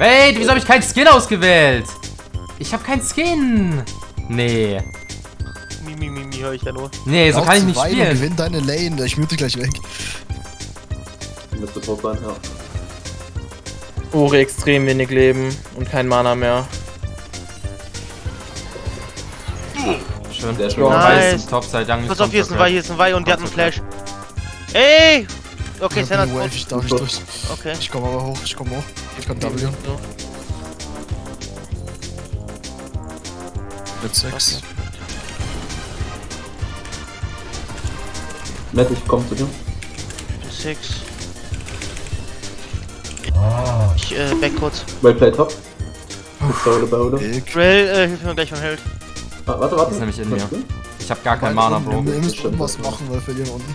Wait, wieso habe ich keinen Skin ausgewählt? Ich habe keinen Skin. Nee. Mimi, höre ich ja nur. Nee, so kann ich nicht spielen. Gewinn deine Lane, ich mute gleich weg. Müsste tot sein, ja. Uri extrem wenig Leben und kein Mana mehr. Schön, der Schwung nice. Top, sei Dank. Pass auf, hier ist ein Vayne, und die hat einen Flash. Ey! Okay, Senna ist tot. Ich darf nicht durch. Okay. Ich komm aber hoch, Ich kann W. Mit 6. Matt, ich komm zu dir. 6. Ich back kurz. Wellplay top. Drill, hilf mir gleich vom Held. Warte. Das ist nämlich in mir. Ich hab gar kein Mana, Bro. Wir müssen schon was machen, weil wir verlieren unten.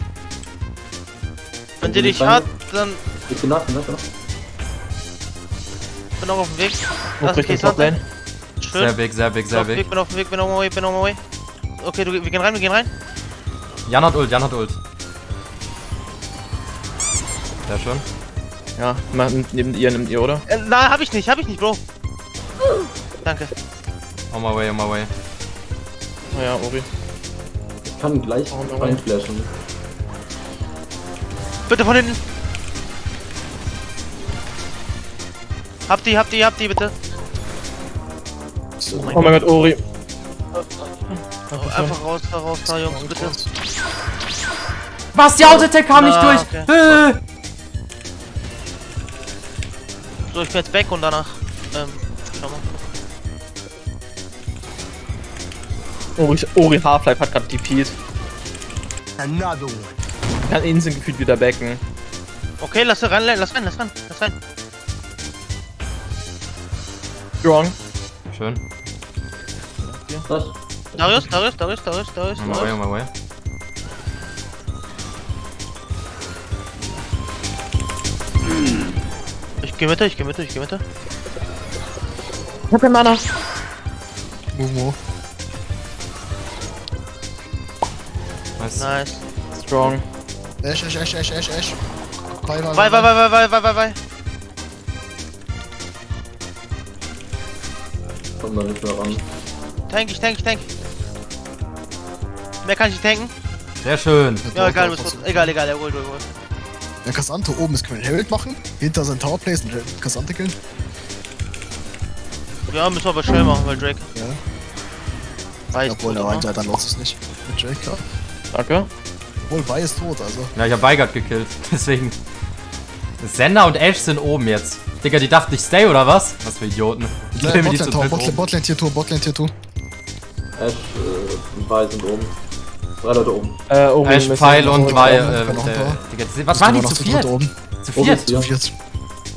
Wenn der dich hat, dann. Ich bin auch auf dem Weg. Lass mich jetzt ableiten. Sehr weg. Ich bin auf dem Weg, bin auf dem Weg. Okay, wir gehen rein, Jan hat Ult, Sehr schön. Ja, nehmt ihr, oder? Nein, hab ich nicht, Bro. Danke. On my way. Naja, Ori. Ich kann gleich reinflashen. Bitte von hinten! Hab die, bitte! Oh mein Gott, Ori! Einfach raus da, Jungs, bitte! Was? Die Auto-Attack kam nicht durch! Okay. So, ich bin jetzt weg und danach... schau mal. Ori Half-Life hat gerade DP'd. Ich kann instant gefühlt wieder backen. Okay, lass rein. Strong. Schön. Was? Darius. On my way. Ich geh mit. Ich hab kein Mana. Mumo. Nice. Strong. Ash. Bye. Komm da nicht mehr ran. Tank. Mehr kann ich nicht tanken. Sehr schön. Ja, egal, du bist tot. Egal, er holt. Der Cassante oben ist, können wir einen Herald machen? Hinter seinen Tower Place und Cassante killen? Ja, müssen wir aber schnell machen, weil Drake. Ja. Weiß obwohl tot, der Reinseiter, dann lost es nicht. Mit Drake, klar. Danke. Obwohl, Vi ist tot, also. Ja, ich hab Weigert gekillt, deswegen. Senna und Ash sind oben jetzt. Digga, die dachten, ich stay oder was? Was für Idioten. Ich kill mir die zu dritt oben. Botlane Tier 2. Ash, Vi sind oben. 3 Leute oben. Ash, Pfeil und Vi, Digga, was waren die zu viert? Zu viert.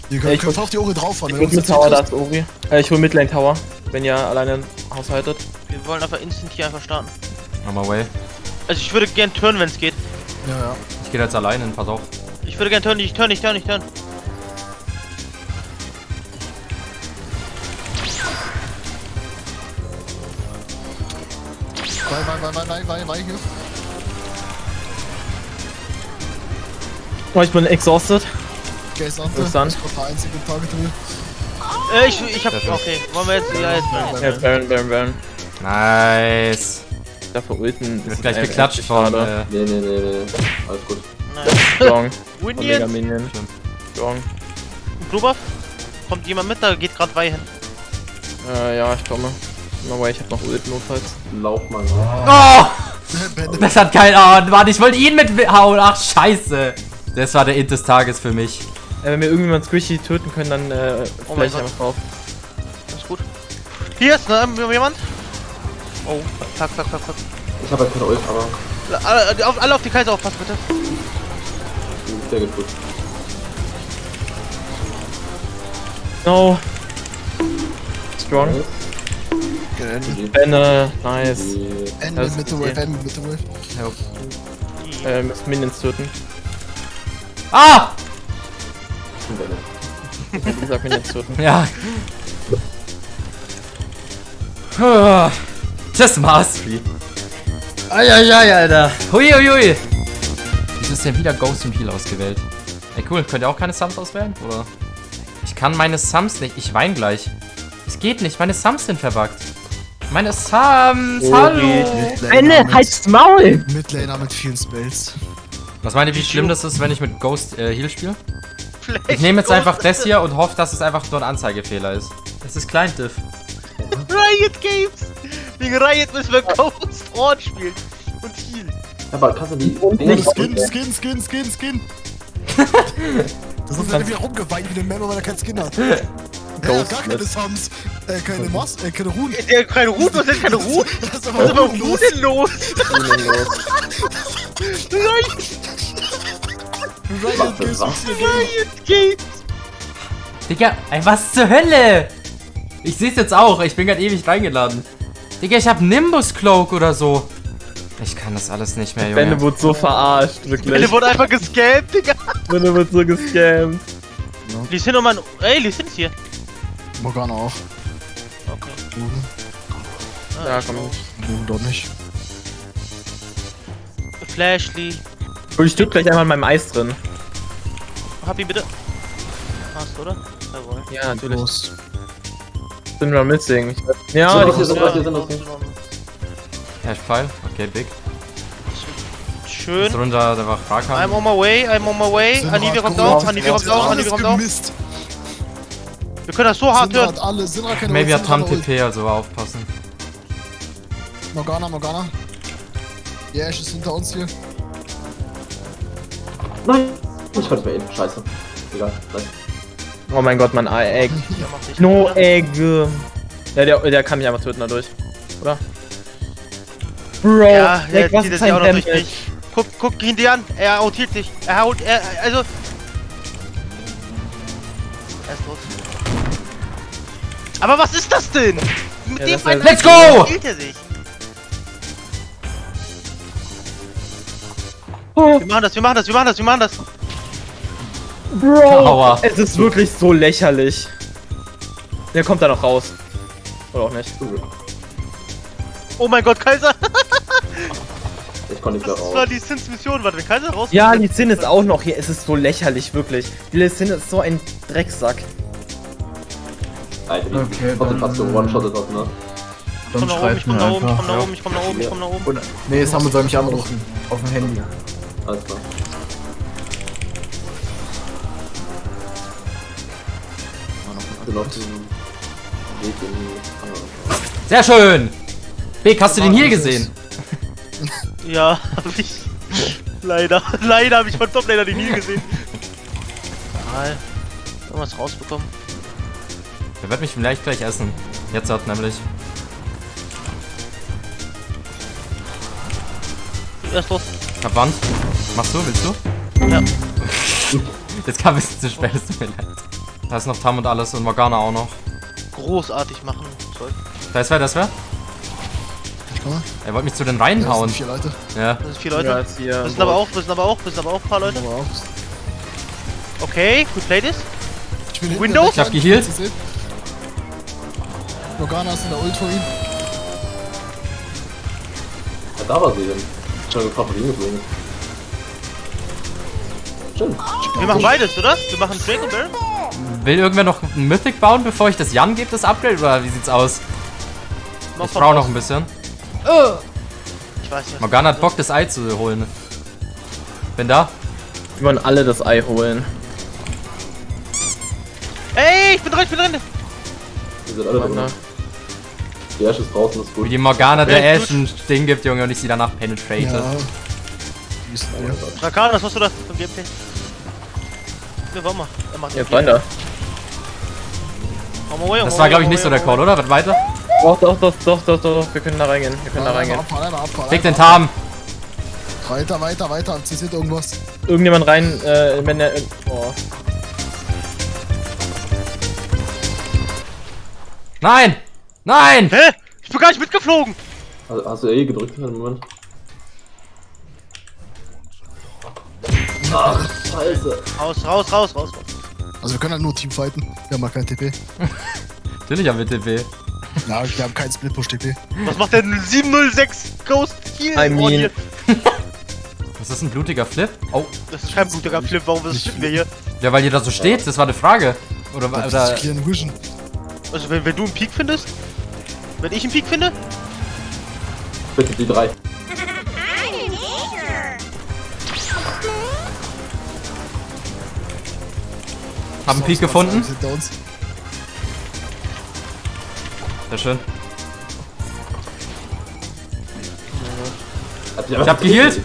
Ihr könnt auf die Ori drauf fahren. Ich hol Tower, da ist Ori. Ich hol Midlane Tower, wenn ihr alleine haushaltet. Wir wollen einfach instant hier einfach starten. On my way. Also ich würde gern turnen, wenn es geht. Ja. Ich gehe jetzt alleine, pass auf. Ich würde gern turnen, ich turn. Nein, hier. Oh, ich bin exhausted. Okay, Sante. Ich brauch der einzige Target hier. Ich hab... Okay, wollen wir jetzt... Ja, jetzt. Baron. Nice. Dafür ulten. Wird gleich geklatscht von... Nee. Alles gut. Nein. Winion. Strong. Blubuff? Kommt jemand mit? Da geht gerade Vayne hin. Ja, ich komme. Aber ich hab noch Ult notfalls. Lauf mal. Oh! Das hat keinen Ahnung. Warte, ich wollte ihn mithauen. Ach, scheiße. Das war der Int des Tages für mich. Wenn wir irgendjemand Squishy töten können, dann vielleicht einfach drauf. Alles gut. Hier ist jemand. Oh, zack. Ich hab halt keine Ult, aber... Alle auf die Kaiser aufpassen, bitte. Sehr gut. No. Strong. Benne, nice. Ende mit der Wave, müssen Minions töten. Ah! Ich hab gesagt, Minions töten. Ja. Das war's. Eieiei, Alter. Huiuiui. Wieso ist denn wieder Ghost und Heal ausgewählt? Ey, cool. Könnt ihr auch keine Sums auswählen? Oder? Ich kann meine Sums nicht. Ich weine gleich. Es geht nicht. Meine Sums sind verbuggt. Meine Sums. Oh, hallo. Eine halt's Maul. Midlaner mit vielen Spells. Was meint ihr, wie schlimm das ist, wenn ich mit Ghost Heal spiele? Ich nehme jetzt einfach das hier und hoffe, dass es einfach nur ein Anzeigefehler ist. Es ist Client-Diff. Riot Games! Wegen Riot müssen wir Ghost Ornn spielen. Und Heal. Aber kannst du die... Skin! Das ist irgendwie rumgeweint wie ein Member, weil er keinen Skin hat. Er hat gar keine Sums, keine Moss, keine Ruhen. Keine Ruhen, was ist keine Ruhen? Was ist aber Ruhen denn los? Riot Games! Riot Games! Digga, ey, was zur Hölle? Ich seh's jetzt auch, ich bin gerade ewig reingeladen. Digga, ich hab Nimbus Cloak oder so. Ich kann das alles nicht mehr, Junge. Benne wurde so verarscht, wirklich. Benne wurde einfach gescampt, Digga. Benne wurde so gescampt. Ja. Die sind nochmal. Ey, die sind hier. Morgana auch. Okay. Mhm. Ja, komm. Du doch nicht. Flashly. Und ich stück gleich einmal in meinem Eis drin. Hab ihn bitte. Passt, oder? Jawohl. Ja, natürlich. Los. Sind wir missing. Ja, so, die sind okay. Fine. Okay, big. Schön. Ist runter, da war Fraghaken. I'm on my way. Anivir kommt auch, Wir können das so hart hören. Maybe hat Tahm TP, also aufpassen. Morgana. Ja, yeah, ist hinter uns hier. Nein! Ich konnte mir eben. Scheiße. Egal, nein. Oh mein Gott, mein Egg. No Egg. Ja, der kann mich einfach töten dadurch. Oder? Bro, ja, der zieht das ja auch noch richtig. Guck ihn dir an, er outiert dich. Er haut, also... Er ist tot. Aber was ist das denn? Mit dem Feind... Let's go! Hielt er sich. Oh. Wir machen das. Bro, Aua. Es ist wirklich so lächerlich. Der kommt da noch raus. Oder auch nicht. Oh mein Gott, Kaiser! Ich konnte nicht mehr raus. Das war die Sins Mission, warte, wenn Kaiser raus. Ja, die Sin ist auch noch hier, es ist so lächerlich, wirklich. Die Sin ist so ein Drecksack. Alter, ich hatte fast so one-shotted was, ne? Dann schreibt mir einfach. Ich komm nach oben. Nee, Samu soll mich anrufen. Auf dem Handy. Alles klar. Ich bin auf dem Weg in die... Sehr schön! Big, hast du den hier gesehen? Ja, hab ich. Leider hab ich von Toplaner den hier gesehen. Egal. Irgendwas rausbekommen. Der wird mich vielleicht gleich essen. Jetzt hat nämlich. Erst los. Ich hab Wand. Machst du? Willst du? Ja. Jetzt kam ein bisschen zu spät, es tut mir leid. Da ist noch Tahm und alles und Morgana auch noch. Großartig machen. Toll. Das wäre. Er wollte mich zu den Weinen hauen. Das sind vier Leute. Ja, das sind aber auch ein paar Leute. Okay, we play this. Windows? Ich hab gehealt. Morgana ist in der Ult vor ihm. Ja, da war sie denn. Ich hab gefragt, wie hingeflogen. Schön. Wir machen beides, oder? Wir machen Drake und Barrel. Will irgendwer noch einen Mythic bauen, bevor ich das Jan gebe, das Upgrade? Oder wie sieht's aus? Ich brauch noch ein bisschen. Ich weiß nicht. Morgana hat Bock, das Ei zu holen. Bin da. Wir wollen alle das Ei holen. Ey, ich bin drin. Wir sind alle drin. Die Ash ist draußen, ist gut. Wie die Morgana der Ash ein Ding gibt, Junge, und ich sie danach penetrate. Ja. Rakana, was hast du da vom Gameplay? Ne, warte mal. Er macht jetzt weiter. Das war, glaube ich, nicht so der Call, oder? Was weiter? Doch, wir können da reingehen. Abfahren. Leg den Tahm! Weiter, zieht irgendwas. Irgendjemand rein, wenn der... Oh. Nein! Hä? Ich bin gar nicht mitgeflogen! Also, hast du E gedrückt in einem Moment? Ach, scheiße! Raus! Also wir können halt nur Teamfighten, wir haben mal kein TP. Natürlich haben wir TP. Ja, wir haben keinen Split-Push-TP. Was macht der 706 Ghost Heal? I mean. Was ist ein blutiger Flip? Oh. Das ist kein blutiger Flip, warum wissen wir hier? Ja, weil ihr da so steht, das war eine Frage. Oder also wenn du einen Peak findest? Wenn ich einen Peak finde? Bitte die drei. Haben Peak gefunden? Sehr schön. Ich hab gehealt!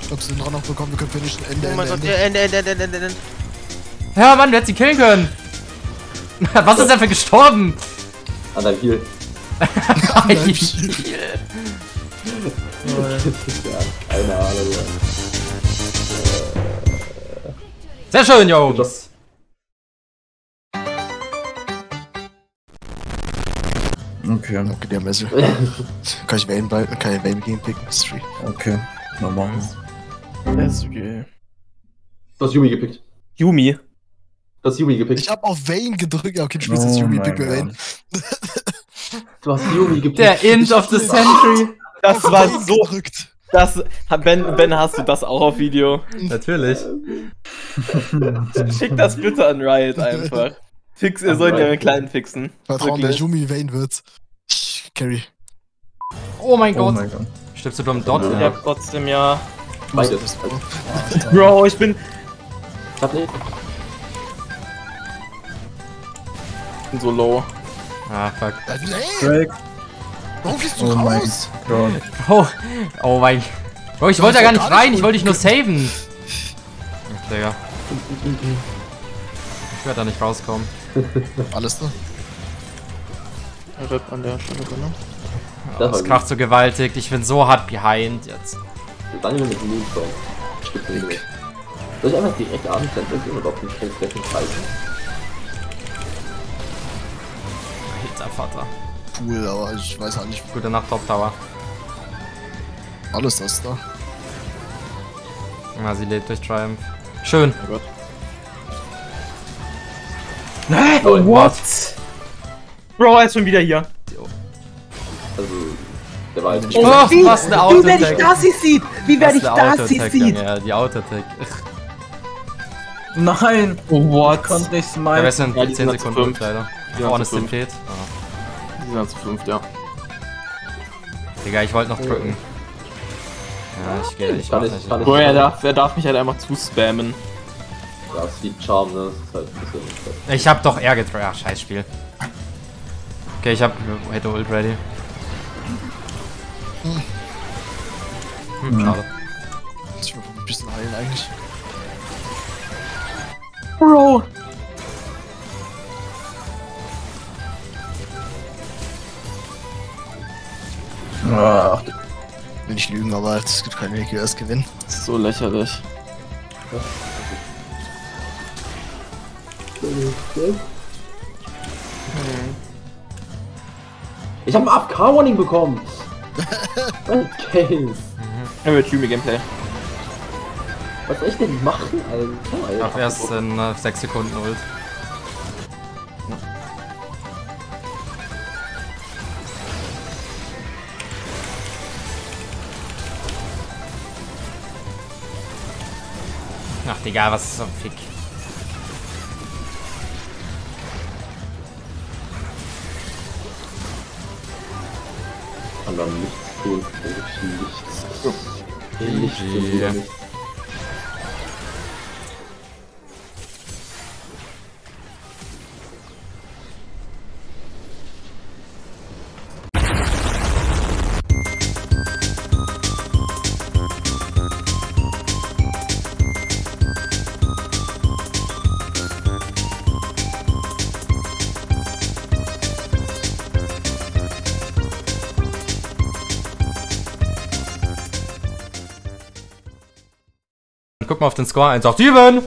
Ich glaub, sie sind dran noch bekommen, wir können finishen. Ende. Ja, Mann, wir hätten sie killen können! Was ist dafür gestorben? An deinem Heal. An deinem Heal. Keine Ahnung. Sehr schön, yo! Okay, der Messe. Kann ich Vayne bald, kann ich Vayne gegen picken? Mystery. Okay, normal. Ist okay. Du hast Yuumi gepickt. Yuumi? Du hast Yuumi gepickt. Ich hab auf Vayne gedrückt. Ja, okay, du spielst jetzt Yuumi, pick mir Vayne. Du hast Yuumi gepickt. Der Int of the Century. Das war so gedrückt. Das, Ben, hast du das auch auf Video? Natürlich. Schick das bitte an Riot einfach. Fix, ihr sollt ja mit kleinen fixen. Vertrauen, der Yuumi Vayne wird's. Carry. Oh mein Gott. Stirbst du dumm dort? Ja, trotzdem ja. Beides. Bro, ich bin. Ich bin so low. Ah, fuck. Drake. Warum gehst du raus? Oh mein Gott. Bro, ich wollte ja gar nicht rein, ich wollte dich nur saven. Digga. Ich werde da nicht rauskommen. Alles ne? Rip an der Stelle, ne? Oh, das kracht so gewaltig, ich bin so hart behind jetzt. Dann mit Loot, Bro. Soll ich einfach direkt abends dann irgendwie überhaupt nicht treffen? Alter Vater. Cool, aber ich weiß auch nicht. Gute Nacht, Top Tower. Alles das da. Na, sie lebt durch Triumph. Schön. Oh Gott. Nein! Oh, what? Bro, er ist schon wieder hier. Also, der war halt nicht. Oh, was eine Auto-Attack. Wie werde ich das sieht? Wie werde ich das sieht? Ja, die Auto-Attack. Nein! Oh, what? Konnte nicht smiten. Ja, wir sind 10 Sekunden fünf, leider. Ornn ist TP't. Die sind zu 5, ja. Digga, ich wollte noch drücken. Ja, ich gehe nicht. Bro, er darf mich halt einfach zuspammen. Ja, es liegt Charme, ne? Das ist halt ein bisschen... Ich hab doch R getroffen. Ach, scheiß Spiel. Okay, ich hab... hätte Ult ready. Schade. Ich will ein bisschen heilen eigentlich. Bro! Ach. Will nicht lügen, aber es gibt keinen Weg, wie wir das gewinnen. Das ist so lächerlich. Ja. Ich hab ein AFK-Warning bekommen! Okay. Er wird Yuumi Gameplay. Was soll ich denn machen, Alter? Ach, erst in 6 Sekunden Ult. Ach, Digga, was ist ein Fick? Nichts tun, nichts. Guck mal auf den Score, 1 auf 7!